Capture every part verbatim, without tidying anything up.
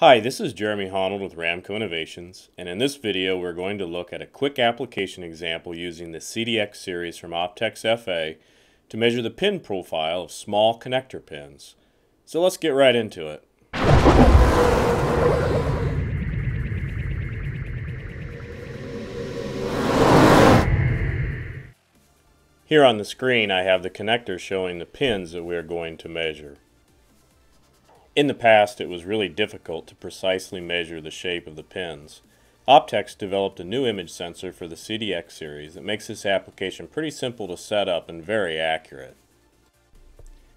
Hi, this is Jeremy Honnold with Ramco Innovations, and in this video we're going to look at a quick application example using the C D X series from Optex F A to measure the pin profile of small connector pins. So let's get right into it. Here on the screen I have the connector showing the pins that we are going to measure. In the past, it was really difficult to precisely measure the shape of the pins. Optex developed a new image sensor for the C D X series that makes this application pretty simple to set up and very accurate.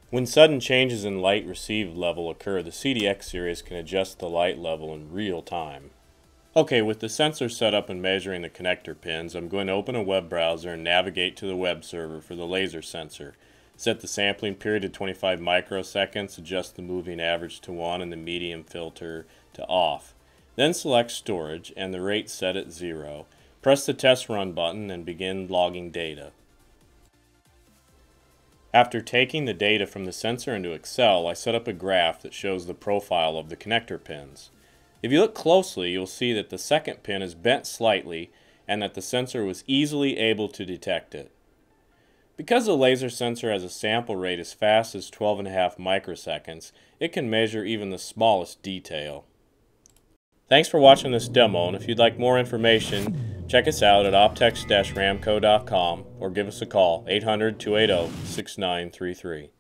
When sudden changes in light received level occur, the C D X series can adjust the light level in real time. Okay, with the sensor set up and measuring the connector pins, I'm going to open a web browser and navigate to the web server for the laser sensor. Set the sampling period to twenty-five microseconds, adjust the moving average to one and the medium filter to off. Then select storage and the rate set at zero. Press the test run button and begin logging data. After taking the data from the sensor into Excel, I set up a graph that shows the profile of the connector pins. If you look closely, you'll see that the second pin is bent slightly and that the sensor was easily able to detect it. Because the laser sensor has a sample rate as fast as twelve and a half microseconds, it can measure even the smallest detail. Thanks for watching this demo, and if you'd like more information, check us out at optex dash ramco dot com or give us a call, eight hundred, two eighty, sixty-nine thirty-three.